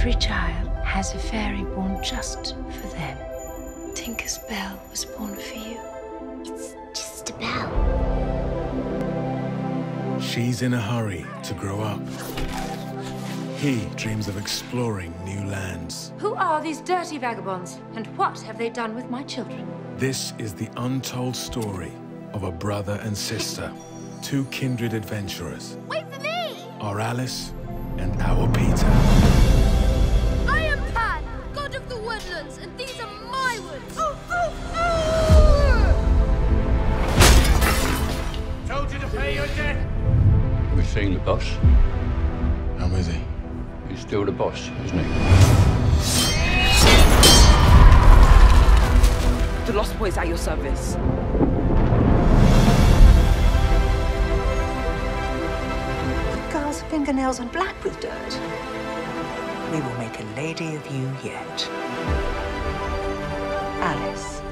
every child has a fairy born just for them. Tinker's Bell was born for you. It's just a bell. She's in a hurry to grow up. He dreams of exploring new lands. Who are these dirty vagabonds, and what have they done with my children? This is the untold story of a brother and sister, two kindred adventurers. Wait for me! Our Alice and our Peter. I am Pan, god of the woodlands, and these are my woods. Oh, oh, oh! Told you to pay your debt. We've seen the boss. How is he? He's still the boss, isn't he? The Lost Boys at your service. The girl's fingernails are black with dirt. We will make a lady of you yet. Alice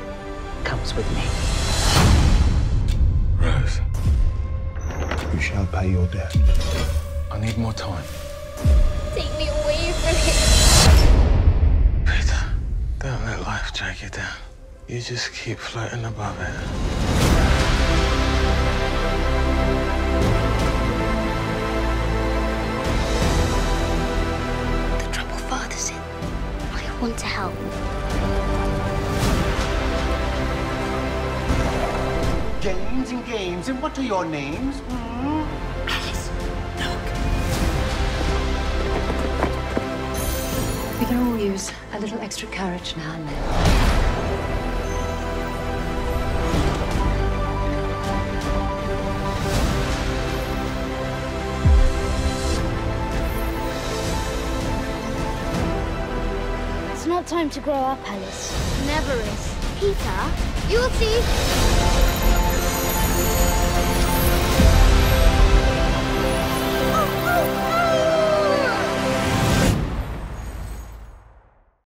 comes with me. Rose, you shall pay your debt. I need more time. Take me away from here. Peter, don't let life drag you down. You just keep floating above it. The trouble Father's in. I want to help. Games and games, and what are your names? We can all use a little extra courage now and then. It's not time to grow up, Alice. Never is. Peter, you'll see.